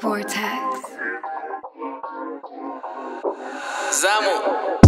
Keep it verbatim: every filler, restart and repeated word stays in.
Vortex. Zamu.